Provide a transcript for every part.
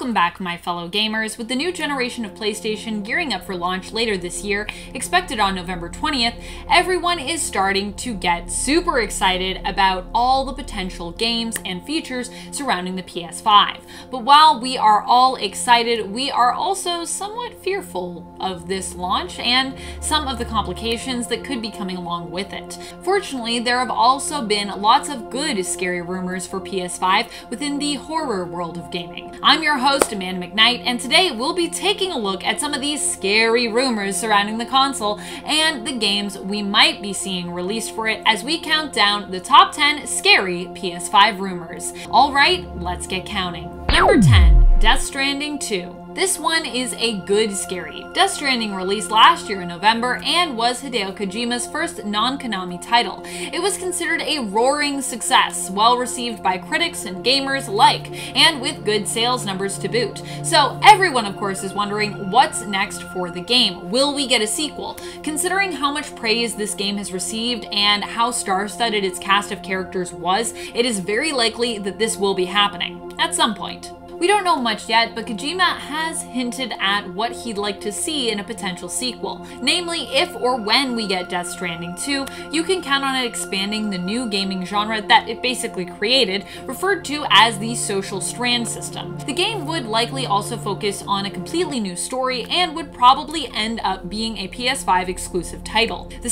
Welcome back, my fellow gamers. With the new generation of PlayStation gearing up for launch later this year, expected on November 20th, everyone is starting to get super excited about all the potential games and features surrounding the PS5. But while we are all excited, we are also somewhat fearful of this launch and some of the complications that could be coming along with it. Fortunately, there have also been lots of good scary rumors for PS5 within the horror world of gaming. I'm your host, Amanda McKnight, and today we'll be taking a look at some of these scary rumors surrounding the console and the games we might be seeing released for it as we count down the top 10 scary PS5 rumors. Alright, let's get counting. Number 10, Death Stranding 2. This one is a good scary. Death Stranding released last year in November and was Hideo Kojima's first non-Konami title. It was considered a roaring success, well received by critics and gamers alike, and with good sales numbers to boot. So everyone, of course, is wondering what's next for the game. Will we get a sequel? Considering how much praise this game has received and how star-studded its cast of characters was, it is very likely that this will be happening at some point. We don't know much yet, but Kojima has hinted at what he'd like to see in a potential sequel. Namely, if or when we get Death Stranding 2, you can count on it expanding the new gaming genre that it basically created, referred to as the social strand system. The game would likely also focus on a completely new story and would probably end up being a PS5 exclusive title. The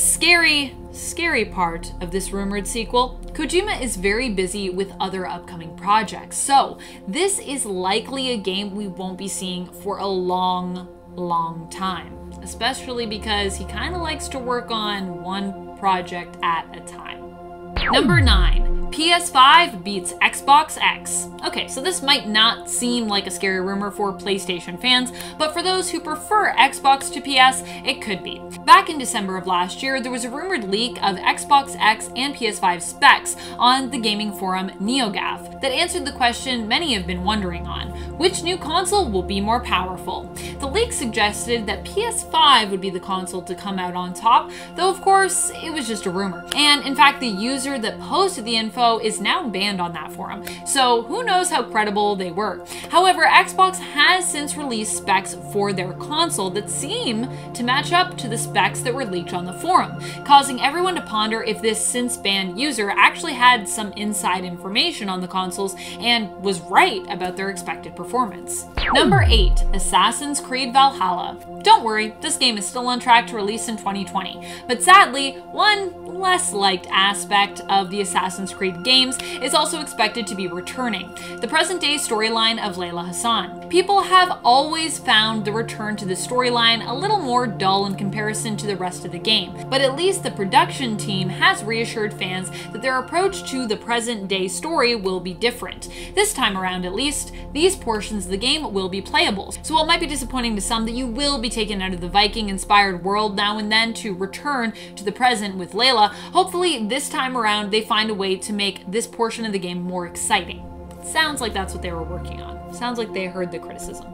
scary part of this rumored sequel, Kojima is very busy with other upcoming projects, so this is likely a game we won't be seeing for a long time, especially because he kind of likes to work on one project at a time. Number 9. PS5 beats Xbox X. Okay, so this might not seem like a scary rumor for PlayStation fans, but for those who prefer Xbox to PS, it could be. Back in December of last year, there was a rumored leak of Xbox X and PS5 specs on the gaming forum NeoGAF that answered the question many have been wondering on: which new console will be more powerful? The leak suggested that PS5 would be the console to come out on top, though of course, it was just a rumor. And in fact, the user that posted the info is now banned on that forum, so who knows how credible they were. However, Xbox has since released specs for their console that seem to match up to the specs that were leaked on the forum, causing everyone to ponder if this since-banned user actually had some inside information on the consoles and was right about their expected performance. Number 8. Assassin's Creed Valhalla. Don't worry, this game is still on track to release in 2020, but sadly, one less liked aspect of the Assassin's Creed games is also expected to be returning: the present-day storyline of Layla Hassan. People have always found the return to the storyline a little more dull in comparison to the rest of the game, but at least the production team has reassured fans that their approach to the present-day story will be different. This time around, at least, these portions of the game will be playable, so while it might be disappointing to some that you will be taken out of the Viking-inspired world now and then to return to the present with Layla, hopefully this time around they find a way to make this portion of the game more exciting. Sounds like that's what they were working on. Sounds like they heard the criticism.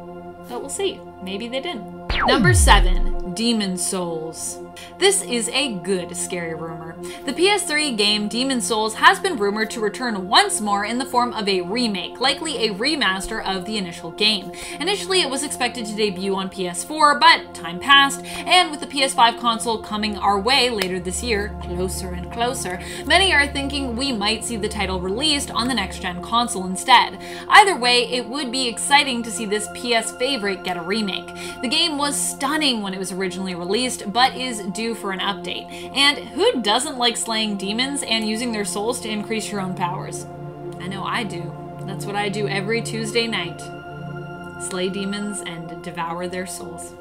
But we'll see. Maybe they didn't. Number 7. Demon's Souls. This is a good scary rumor. The PS3 game Demon's Souls has been rumored to return once more in the form of a remake, likely a remaster of the initial game. Initially, it was expected to debut on PS4, but time passed, and with the PS5 console coming our way later this year, closer and closer, many are thinking we might see the title released on the next-gen console instead. Either way, it would be exciting to see this PS favorite get a remake. The game was stunning when it was originally released, but is due for an update. And who doesn't like slaying demons and using their souls to increase your own powers? I know I do. That's what I do every Tuesday night. Slay demons and devour their souls.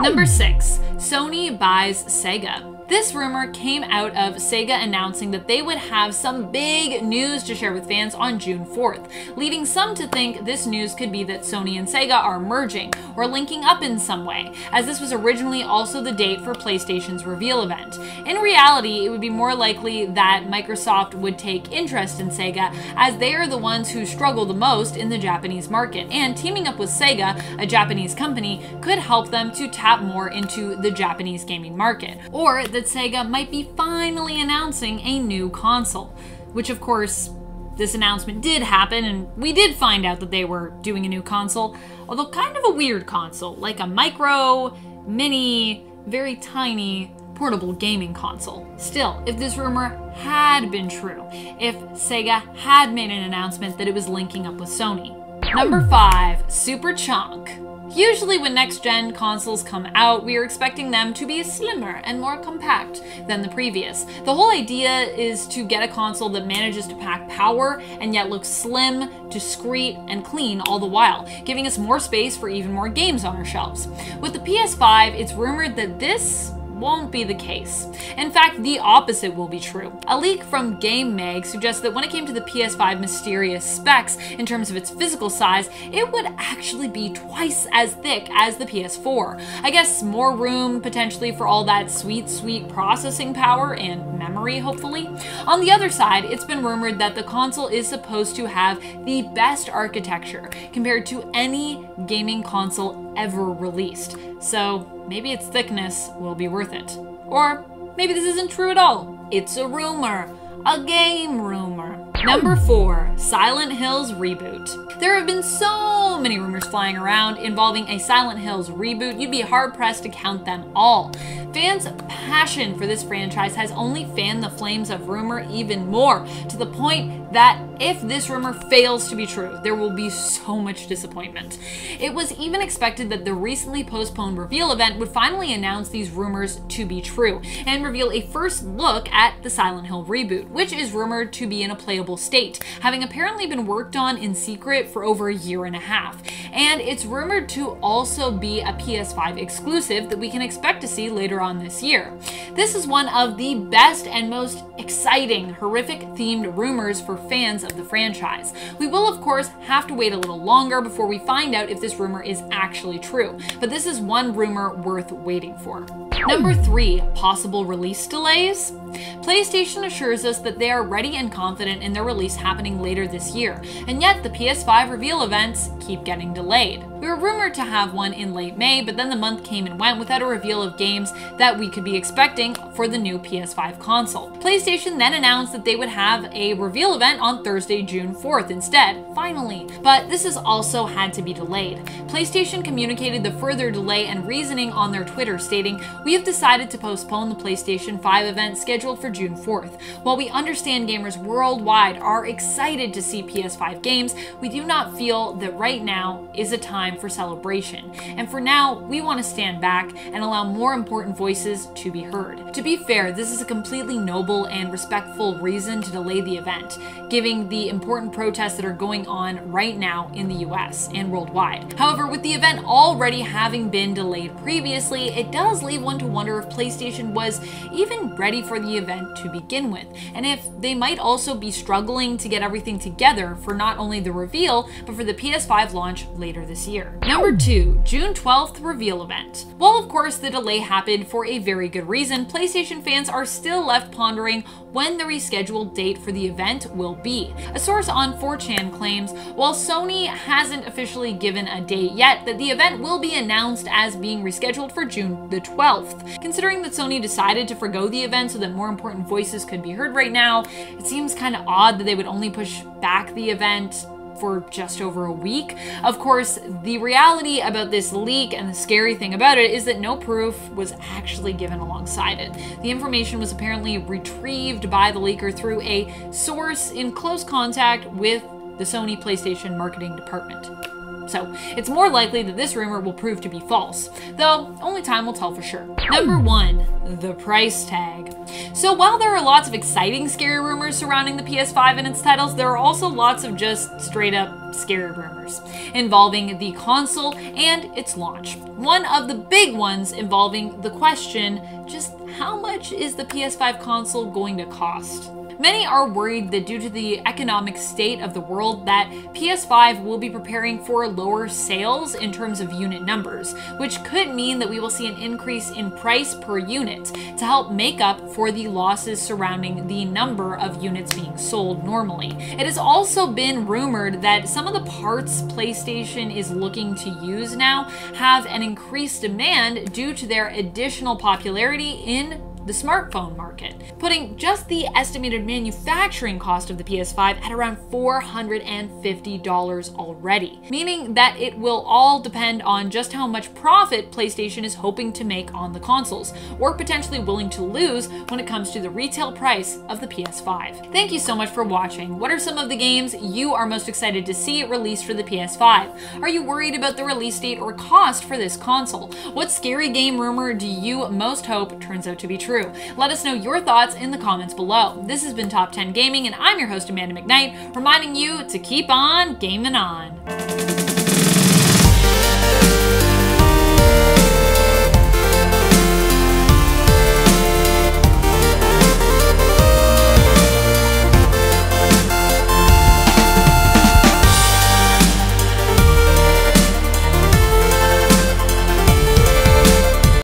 Number 6. Sony buys Sega. This rumor came out of Sega announcing that they would have some big news to share with fans on June 4th, leading some to think this news could be that Sony and Sega are merging or linking up in some way, as this was originally also the date for PlayStation's reveal event. In reality, it would be more likely that Microsoft would take interest in Sega, as they are the ones who struggle the most in the Japanese market, and teaming up with Sega, a Japanese company, could help them to tap more into the Japanese gaming market. Or that Sega might be finally announcing a new console, which of course This announcement did happen, and we did find out that they were doing a new console, although kind of a weird console, like a micro, mini, very tiny portable gaming console. Still, if this rumor had been true, if Sega had made an announcement that it was linking up with Sony. Number 5, Superchunk. Usually when next-gen consoles come out, we are expecting them to be slimmer and more compact than the previous. The whole idea is to get a console that manages to pack power and yet looks slim, discreet, and clean all the while, giving us more space for even more games on our shelves. With the PS5, it's rumored that this won't be the case. In fact, the opposite will be true. A leak from GameMag suggests that when it came to the PS5 mysterious specs in terms of its physical size, it would actually be twice as thick as the PS4. I guess more room potentially for all that sweet, sweet processing power and memory, hopefully. On the other side, it's been rumored that the console is supposed to have the best architecture compared to any gaming console ever released. So maybe its thickness will be worth it. Or maybe this isn't true at all. It's a rumor. A game rumor. Number 4, Silent Hills reboot. There have been so many rumors flying around involving a Silent Hills reboot, you'd be hard-pressed to count them all. Fans' passion for this franchise has only fanned the flames of rumor even more, to the point that if this rumor fails to be true, there will be so much disappointment. It was even expected that the recently postponed reveal event would finally announce these rumors to be true and reveal a first look at the Silent Hill reboot, which is rumored to be in a playable state, having apparently been worked on in secret for over a year and a half. And it's rumored to also be a PS5 exclusive that we can expect to see later on this year. This is one of the best and most exciting horrific themed rumors for fans of the franchise. We will, of course, have to wait a little longer before we find out if this rumor is actually true, but this is one rumor worth waiting for. Number 3, possible release delays. PlayStation assures us that they are ready and confident in their release happening later this year, and yet the PS5 reveal events keep getting delayed. We were rumored to have one in late May, but then the month came and went without a reveal of games that we could be expecting for the new PS5 console. PlayStation then announced that they would have a reveal event on Thursday, June 4th instead, finally. But this has also had to be delayed. PlayStation communicated the further delay and reasoning on their Twitter, stating, "We have decided to postpone the PlayStation 5 event scheduled for June 4th. While we understand gamers worldwide are excited to see PS5 games, we do not feel that right now is a time for celebration, and for now we want to stand back and allow more important voices to be heard." To be fair, this is a completely noble and respectful reason to delay the event, given the important protests that are going on right now in the US and worldwide. However, with the event already having been delayed previously, it does leave one to wonder if PlayStation was even ready for the event to begin with, and if they might also be struggling to get everything together for not only the reveal, but for the PS5 launch later this year. Number 2, June 12th reveal event. While of course the delay happened for a very good reason, PlayStation fans are still left pondering when the rescheduled date for the event will be. A source on 4chan claims, while Sony hasn't officially given a date yet, that the event will be announced as being rescheduled for June the 12th. Considering that Sony decided to forgo the event so that more important voices could be heard right now, it seems kind of odd that they would only push back the event for just over a week. Of course, the reality about this leak and the scary thing about it is that no proof was actually given alongside it. The information was apparently retrieved by the leaker through a source in close contact with the Sony PlayStation marketing department. So it's more likely that this rumor will prove to be false, though only time will tell for sure. Number 1, the price tag. So while there are lots of exciting scary rumors surrounding the PS5 and its titles, there are also lots of just straight up scary rumors involving the console and its launch. One of the big ones involving the question, just how much is the PS5 console going to cost? Many are worried that due to the economic state of the world that PS5 will be preparing for lower sales in terms of unit numbers, which could mean that we will see an increase in price per unit to help make up for the losses surrounding the number of units being sold normally. It has also been rumored that some of the parts PlayStation is looking to use now have an increased demand due to their additional popularity in the smartphone market, putting just the estimated manufacturing cost of the PS5 at around $450 already, meaning that it will all depend on just how much profit PlayStation is hoping to make on the consoles, or potentially willing to lose when it comes to the retail price of the PS5. Thank you so much for watching. What are some of the games you are most excited to see released for the PS5? Are you worried about the release date or cost for this console? What scary game rumor do you most hope turns out to be true? Let us know your thoughts in the comments below. This has been Top 10 Gaming, and I'm your host, Amanda McKnight, reminding you to keep on gaming on.